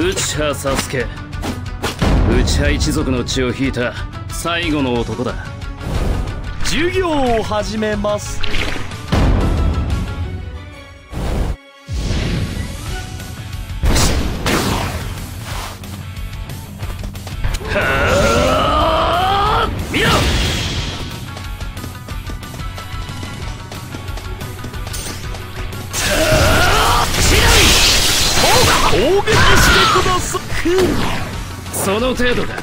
ウチハサスケ、ウチハ一族の血を引いた最後の男だ。授業を始めます。はあ、見ろ。攻撃してください。その程度だ。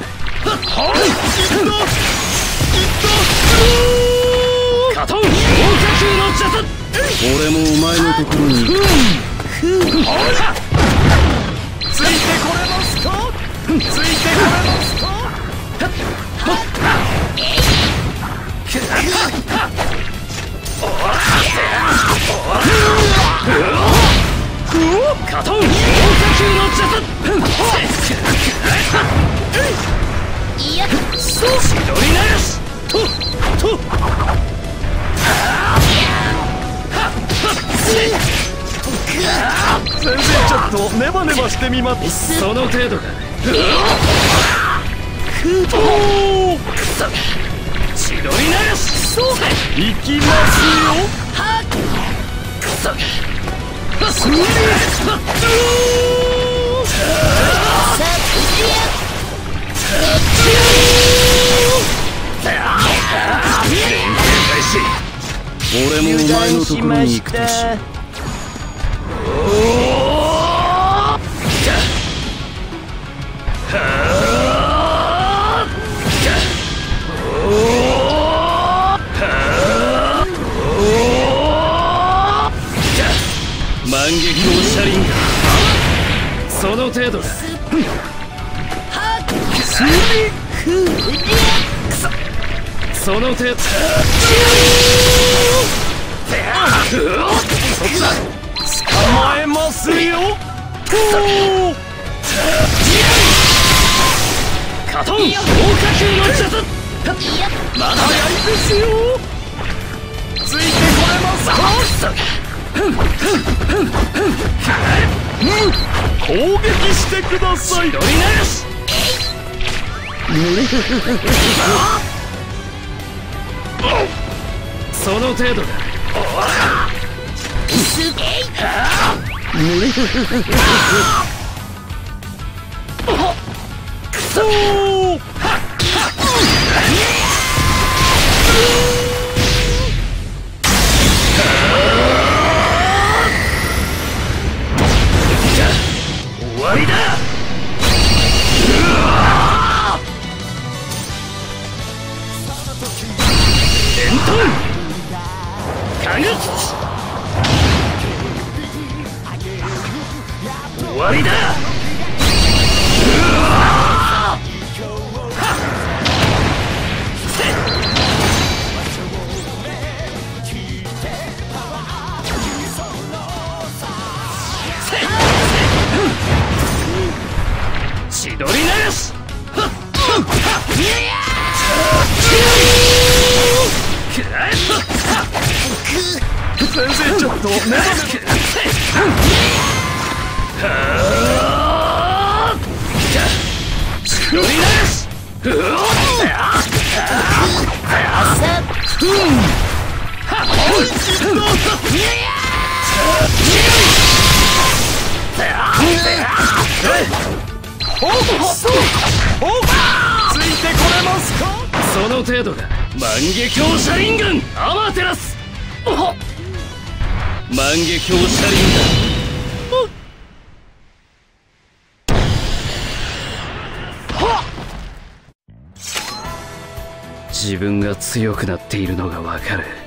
カトン、王家級の邪術。俺もお前のところについてこれますか。ついてこれますか。カトン、王家級の邪術。いや、そうしどりなよし。先生、ちょっとネバネバしてみます。その程度か。おー、くそ、千鳥ならし。そうだ、いきますよ。はっ、くそ、すげえ。さあ、いや、俺もお前のところに行くとし。万華鏡車輪がその程度だ。その程度。捕まえますよ。カトン、王家級の術。まだ早いですよ。ついてこれますか。攻撃してください。その程度だ。終わりだ。終わりだ。千鳥ならし。先生、ちょっとねばねば。その程度が万華鏡車輪軍アマテラス。万華鏡車輪だ。自分が強くなっているのがわかる。